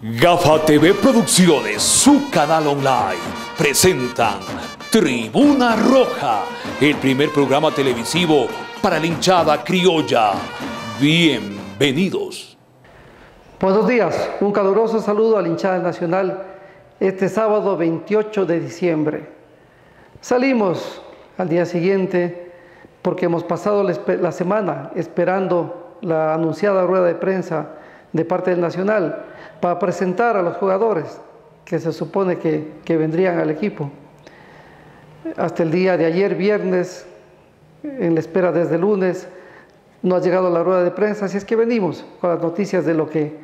Gafa TV Producciones, su canal online, presentan Tribuna Roja, el primer programa televisivo para la hinchada criolla. Bienvenidos. Buenos días, un caluroso saludo a la hinchada nacional este sábado 28 de diciembre. Salimos al día siguiente porque hemos pasado la semana esperando la anunciada rueda de prensa de parte del Nacional, para presentar a los jugadores que se supone que vendrían al equipo. Hasta el día de ayer, viernes, en la espera desde el lunes, no ha llegado la rueda de prensa, así es que venimos con las noticias de lo que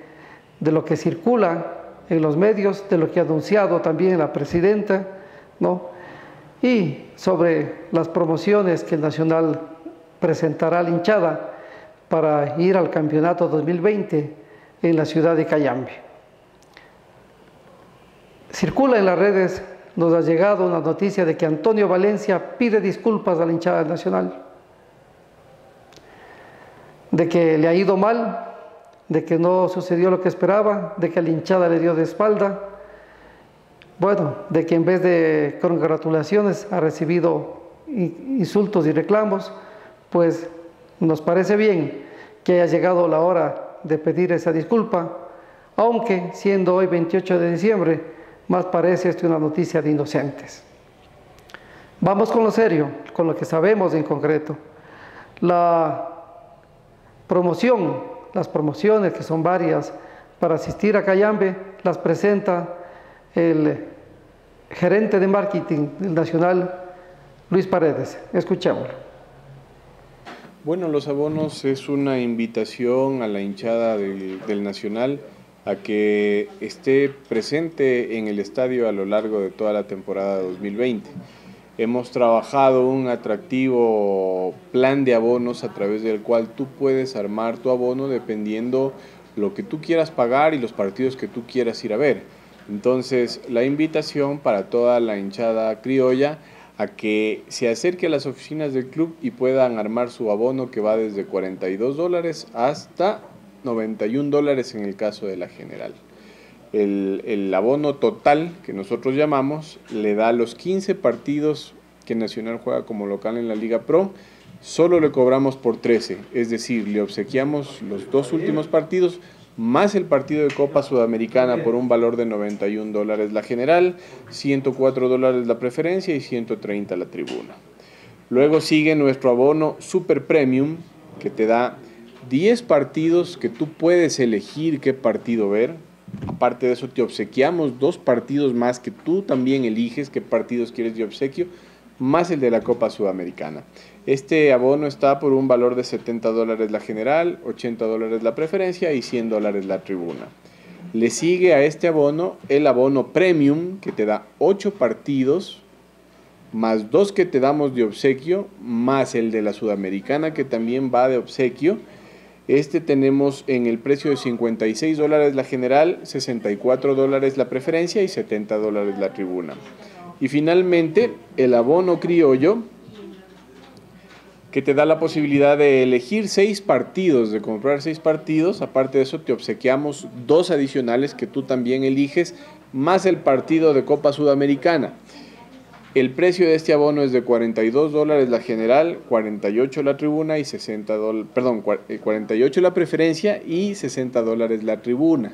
circula en los medios, de lo que ha anunciado también la presidenta, ¿no? Y sobre las promociones que el Nacional presentará a la hinchada para ir al campeonato 2020, en la ciudad de Cayambe. Circula en las redes, nos ha llegado una noticia de que Antonio Valencia pide disculpas a la hinchada nacional, de que le ha ido mal, de que no sucedió lo que esperaba, de que la hinchada le dio de espalda, bueno, de que en vez de congratulaciones ha recibido insultos y reclamos. Pues nos parece bien que haya llegado la hora de pedir esa disculpa, aunque siendo hoy 28 de diciembre, más parece esto una noticia de inocentes. Vamos con lo serio, con lo que sabemos en concreto. La promoción, las promociones que son varias para asistir a Cayambe, las presenta el gerente de marketing del Nacional, Luis Paredes. Escuchémoslo. Bueno, los abonos es una invitación a la hinchada del Nacional a que esté presente en el estadio a lo largo de toda la temporada 2020. Hemos trabajado un atractivo plan de abonos a través del cual tú puedes armar tu abono dependiendo lo que tú quieras pagar y los partidos que tú quieras ir a ver. Entonces, la invitación para toda la hinchada criolla a que se acerque a las oficinas del club y puedan armar su abono, que va desde $42 hasta $91 en el caso de la general. El abono total, que nosotros llamamos, le da los 15 partidos que Nacional juega como local en la Liga Pro. Solo le cobramos por 13, es decir, le obsequiamos los dos últimos partidos, más el partido de Copa Sudamericana por un valor de $91 la general, $104 la preferencia y $130 la tribuna. Luego sigue nuestro abono Super Premium, que te da 10 partidos que tú puedes elegir qué partido ver. Aparte de eso, te obsequiamos dos partidos más que tú también eliges qué partidos quieres de obsequio, más el de la Copa Sudamericana. Este abono está por un valor de $70 la general, $80 la preferencia y $100 la tribuna. Le sigue a este abono el abono Premium, que te da 8 partidos, más 2 que te damos de obsequio, más el de la Sudamericana, que también va de obsequio. Este tenemos en el precio de $56 la general, $64 la preferencia y $70 la tribuna. Y finalmente, el abono criollo, que te da la posibilidad de elegir 6 partidos, de comprar 6 partidos. Aparte de eso, te obsequiamos 2 adicionales que tú también eliges, más el partido de Copa Sudamericana. El precio de este abono es de $42 la general, $48 la tribuna y $48 la preferencia y $60 la tribuna.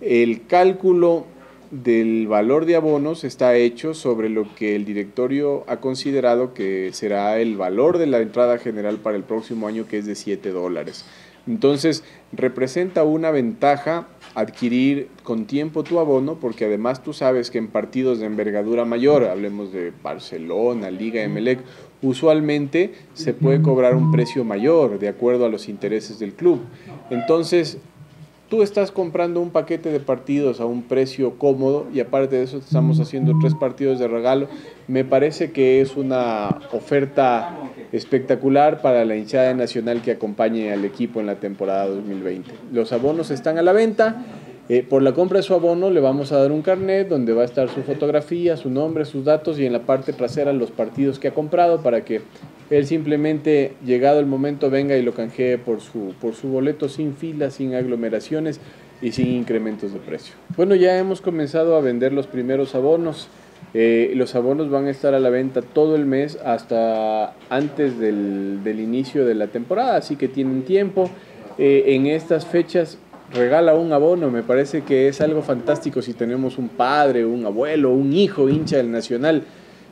El cálculo del valor de abonos está hecho sobre lo que el directorio ha considerado que será el valor de la entrada general para el próximo año, que es de $7. Entonces, representa una ventaja adquirir con tiempo tu abono, porque además tú sabes que en partidos de envergadura mayor, hablemos de Barcelona, Liga Emelec, usualmente se puede cobrar un precio mayor de acuerdo a los intereses del club. Entonces, tú estás comprando un paquete de partidos a un precio cómodo y aparte de eso estamos haciendo 3 partidos de regalo. Me parece que es una oferta espectacular para la hinchada nacional que acompañe al equipo en la temporada 2020. Los abonos están a la venta. Por la compra de su abono le vamos a dar un carnet donde va a estar su fotografía, su nombre, sus datos y en la parte trasera los partidos que ha comprado, para que él simplemente, llegado el momento, venga y lo canjee por su boleto, sin filas, sin aglomeraciones, y sin incrementos de precio. Bueno, ya hemos comenzado a vender los primeros abonos. Los abonos van a estar a la venta todo el mes hasta antes del inicio de la temporada, así que tienen tiempo. En estas fechas regala un abono, me parece que es algo fantástico si tenemos un padre, un abuelo, un hijo hincha del Nacional.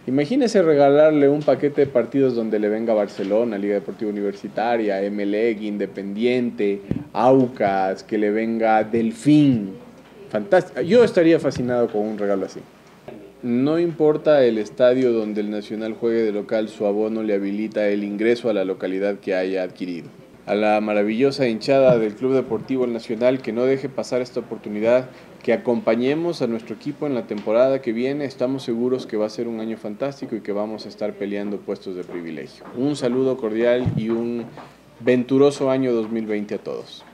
Imagínese regalarle un paquete de partidos donde le venga Barcelona, Liga Deportiva Universitaria, MLEG, Independiente, AUCAS, que le venga Delfín. Fantástico. Yo estaría fascinado con un regalo así. No importa el estadio donde el Nacional juegue de local, su abono le habilita el ingreso a la localidad que haya adquirido. A la maravillosa hinchada del Club Deportivo Nacional, que no deje pasar esta oportunidad, que acompañemos a nuestro equipo en la temporada que viene. Estamos seguros que va a ser un año fantástico y que vamos a estar peleando puestos de privilegio. Un saludo cordial y un venturoso año 2020 a todos.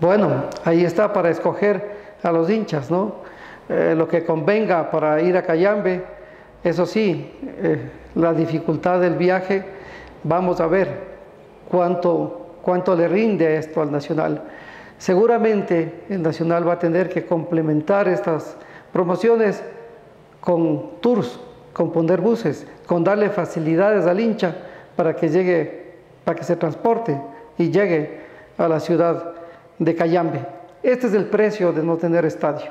Bueno, ahí está para escoger a los hinchas, ¿no? Lo que convenga para ir a Cayambe. Eso sí, la dificultad del viaje, vamos a ver cuánto le rinde esto al Nacional. Seguramente el Nacional va a tener que complementar estas promociones con tours, con poner buses, con darle facilidades al hincha para que llegue, para que se transporte y llegue a la ciudad de Cayambe. Este es el precio de no tener estadio.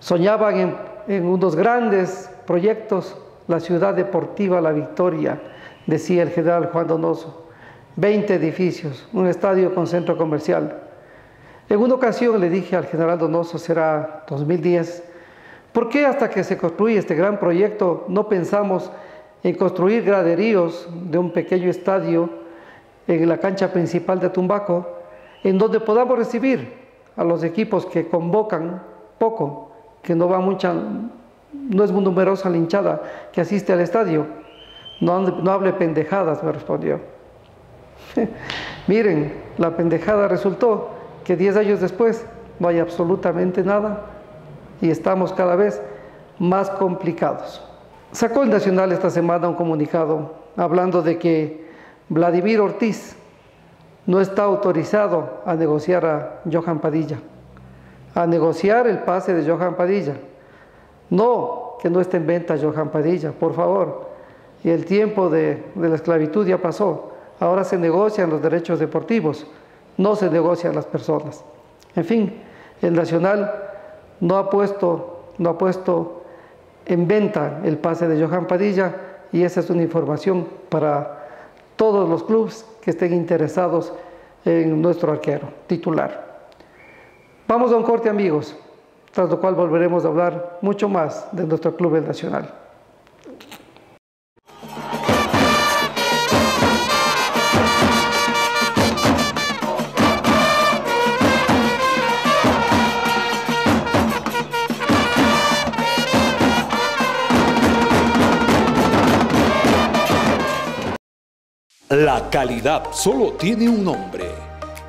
Soñaban en unos grandes proyectos, la ciudad deportiva La Victoria, decía el general Juan Donoso, 20 edificios, un estadio con centro comercial. En una ocasión le dije al general Donoso, será 2010, ¿por qué hasta que se construye este gran proyecto no pensamos en construir graderíos de un pequeño estadio en la cancha principal de Tumbaco, en donde podamos recibir a los equipos que convocan poco, que no va mucha, no es muy numerosa la hinchada que asiste al estadio? No hable pendejadas, me respondió. Miren, la pendejada resultó que 10 años después no hay absolutamente nada y estamos cada vez más complicados. Sacó el Nacional esta semana un comunicado hablando de que Vladimir Ortiz no está autorizado a negociar a Johan Padilla, a negociar el pase de Johan Padilla. No, que no esté en venta Johan Padilla, por favor. Y el tiempo de la esclavitud ya pasó. Ahora se negocian los derechos deportivos, no se negocian las personas. En fin, el Nacional no ha puesto en venta el pase de Johan Padilla, y esa es una información para todos los clubes que estén interesados en nuestro arquero titular. Vamos a un corte, amigos, tras lo cual volveremos a hablar mucho más de nuestro club, el Nacional. La calidad solo tiene un nombre,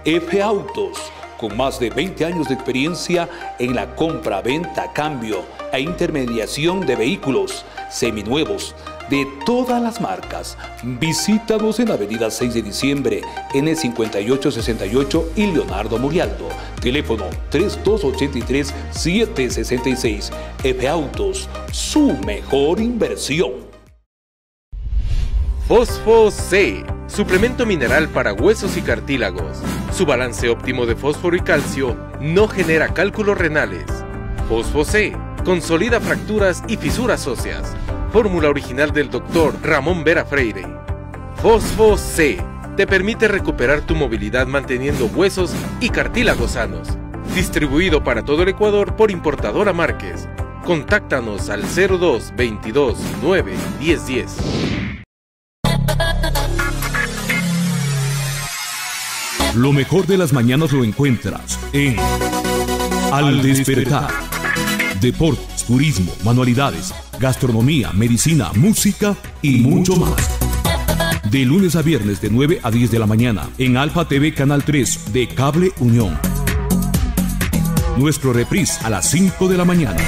F-Autos, con más de 20 años de experiencia en la compra, venta, cambio e intermediación de vehículos seminuevos de todas las marcas. Visítanos en la avenida 6 de diciembre, N5868 y Leonardo Murialdo. Teléfono 3283-766. F-Autos, su mejor inversión. Fosfosé, suplemento mineral para huesos y cartílagos. Su balance óptimo de fósforo y calcio no genera cálculos renales. Fosfosé consolida fracturas y fisuras óseas. Fórmula original del doctor Ramón Vera Freire. Fosfosé te permite recuperar tu movilidad manteniendo huesos y cartílagos sanos. Distribuido para todo el Ecuador por Importadora Márquez. Contáctanos al 02-22-9-1010. Lo mejor de las mañanas lo encuentras en Al Despertar. Deportes, turismo, manualidades, gastronomía, medicina, música y mucho más. De lunes a viernes de 9 a 10 de la mañana en Alfa TV Canal 3 de Cable Unión. Nuestro reprise a las 5 de la mañana.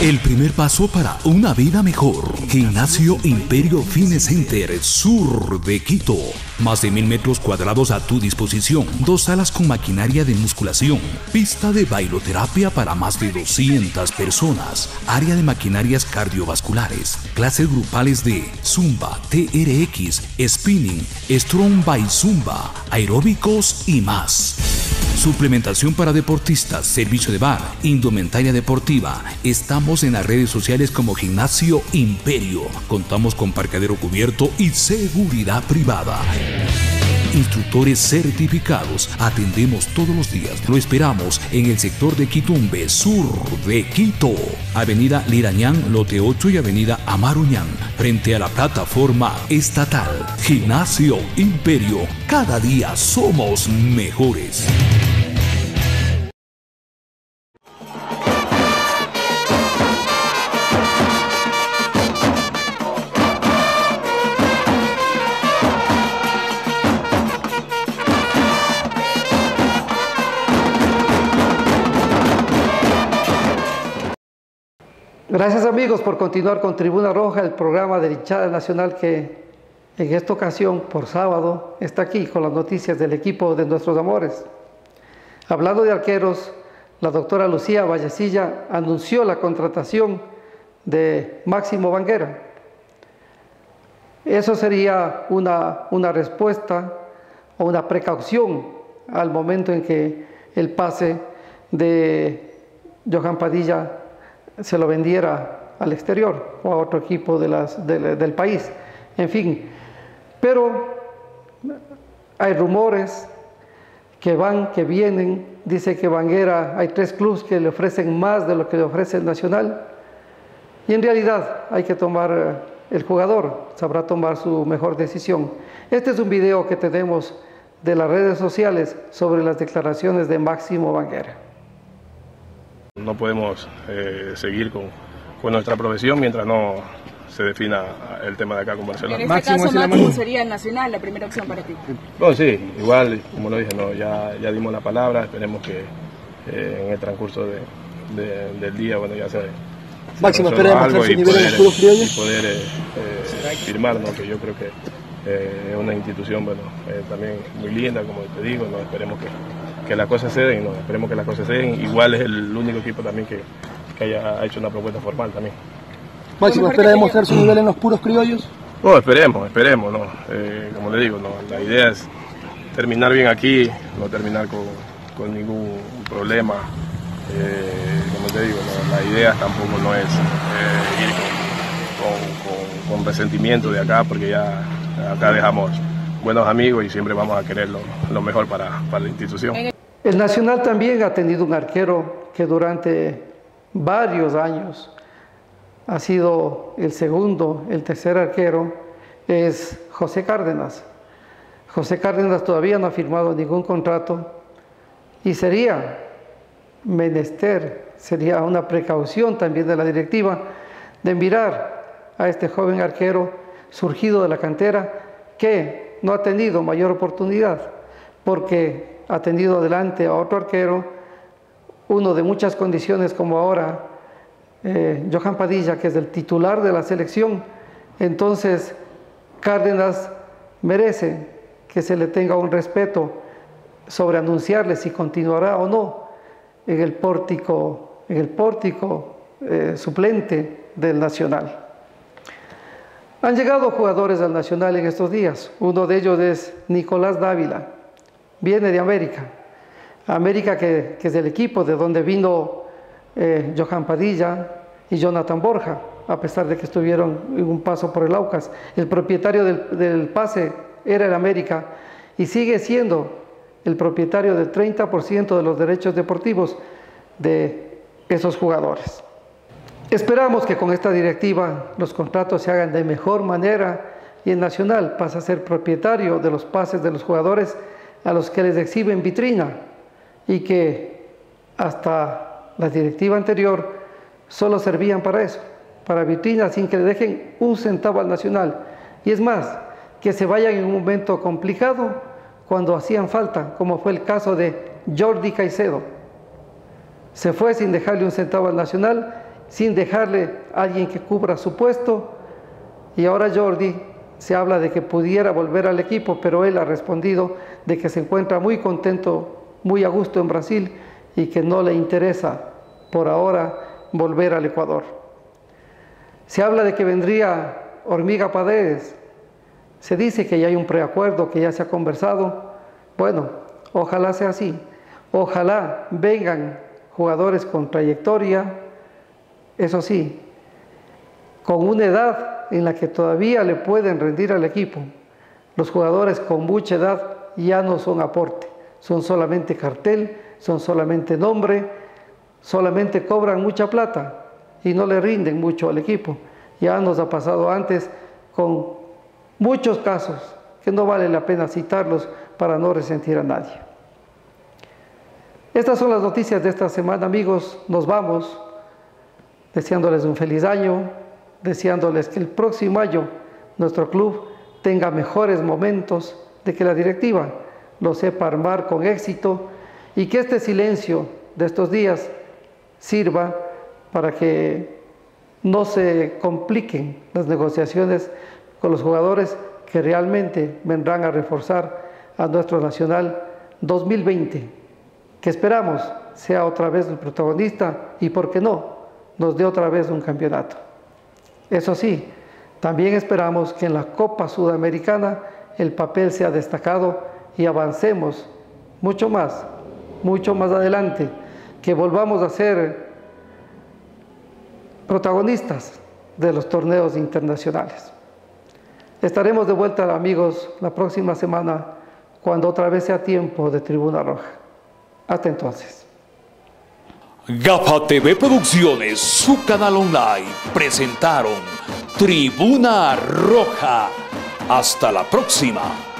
El primer paso para una vida mejor. Gimnasio Imperio Fitness Center, sur de Quito. Más de 1000 metros cuadrados a tu disposición. 2 salas con maquinaria de musculación. Pista de bailoterapia para más de 200 personas. Área de maquinarias cardiovasculares. Clases grupales de Zumba, TRX, Spinning, Strong by Zumba, aeróbicos y más. Suplementación para deportistas, servicio de bar, indumentaria deportiva. Estamos en las redes sociales como Gimnasio Imperio. Contamos con parqueadero cubierto y seguridad privada. Instructores certificados. Atendemos todos los días. Lo esperamos en el sector de Quitumbe, sur de Quito. Avenida Lirañán, lote 8 y avenida Amaruñán, frente a la plataforma estatal. Gimnasio Imperio. Cada día somos mejores. Gracias amigos por continuar con Tribuna Roja, el programa de hinchada nacional que en esta ocasión, por sábado, está aquí con las noticias del equipo de nuestros amores. Hablando de arqueros, la doctora Lucía Vallecilla anunció la contratación de Máximo Banguera. Eso sería una respuesta o una precaución al momento en que el pase de Johan Padilla se lo vendiera al exterior o a otro equipo del país, en fin. Pero hay rumores que van, que vienen. Dice que Banguera, hay 3 clubes que le ofrecen más de lo que le ofrece el Nacional, y en realidad hay que tomar, el jugador sabrá tomar su mejor decisión. Este es un video que tenemos de las redes sociales sobre las declaraciones de Máximo Banguera. No podemos seguir con nuestra profesión mientras no se defina el tema de acá con Barcelona. En este Máximo, caso, Máximo sería el Nacional la primera opción para ti. Bueno, sí, igual, como lo dije, no, ya dimos la palabra, esperemos que en el transcurso del día, bueno, ya se... Máximo, espera demostrar su nivel en los clubes criollos. Y poder firmarnos, que yo creo que es una institución, bueno, también muy linda, como te digo, no, esperemos que las cosas ceden, y no, esperemos que las cosas ceden. Igual es el único equipo también que haya hecho una propuesta formal también. Máximo, ¿espera demostrar su nivel en los puros criollos? No, esperemos, no. Como le digo, no, la idea es terminar bien aquí, no terminar con ningún problema. Como te digo, no, la idea tampoco no es ir con resentimiento de acá, porque ya acá dejamos buenos amigos y siempre vamos a querer lo mejor para la institución. El Nacional también ha tenido un arquero que durante varios años ha sido el segundo, el tercer arquero, es José Cárdenas. José Cárdenas todavía no ha firmado ningún contrato y sería menester, sería una precaución también de la directiva de mirar a este joven arquero surgido de la cantera, que no ha tenido mayor oportunidad porque ha tenido delante a otro arquero, uno de muchas condiciones como ahora, Johan Padilla, que es el titular de la selección. Entonces Cárdenas merece que se le tenga un respeto sobre anunciarle si continuará o no en el pórtico, suplente del Nacional. Han llegado jugadores al Nacional en estos días. Uno de ellos es Nicolás Dávila, viene de América. América que es el equipo de donde vino Johan Padilla y Jonathan Borja, a pesar de que estuvieron en un paso por el AUCAS. El propietario del pase era el América y sigue siendo el propietario del 30% de los derechos deportivos de esos jugadores. Esperamos que con esta directiva los contratos se hagan de mejor manera y el Nacional pasa a ser propietario de los pases de los jugadores a los que les exhiben vitrina, y que hasta la directiva anterior solo servían para eso, para vitrina, sin que le dejen un centavo al Nacional. Y es más, que se vayan en un momento complicado cuando hacían falta, como fue el caso de Jordi Caicedo. Se fue sin dejarle un centavo al Nacional, sin dejarle a alguien que cubra su puesto, Y ahora Jordi, se habla de que pudiera volver al equipo, pero él ha respondido de que se encuentra muy contento, muy a gusto en Brasil y que no le interesa por ahora volver al Ecuador. Se habla de que vendría Hormiga Paredes. Se dice que ya hay un preacuerdo, que ya se ha conversado. Bueno, ojalá sea así. Ojalá vengan jugadores con trayectoria, eso sí, con una edad en la que todavía le pueden rendir al equipo. Los jugadores con mucha edad ya no son aporte, son solamente cartel, son solamente nombre, solamente cobran mucha plata y no le rinden mucho al equipo. Ya nos ha pasado antes con muchos casos que no vale la pena citarlos para no resentir a nadie. Estas son las noticias de esta semana, amigos. Nos vamos deseándoles un feliz año, deseándoles que el próximo año nuestro club tenga mejores momentos, de que la directiva lo sepa armar con éxito y que este silencio de estos días sirva para que no se compliquen las negociaciones con los jugadores que realmente vendrán a reforzar a nuestro Nacional 2020, que esperamos sea otra vez el protagonista y, ¿por qué no?, nos dé otra vez un campeonato. Eso sí, también esperamos que en la Copa Sudamericana el papel sea destacado y avancemos mucho más adelante, que volvamos a ser protagonistas de los torneos internacionales. Estaremos de vuelta, amigos, la próxima semana, cuando otra vez sea tiempo de Tribuna Roja. Hasta entonces. Gafa TV Producciones, su canal online, presentaron Tribuna Roja. Hasta la próxima.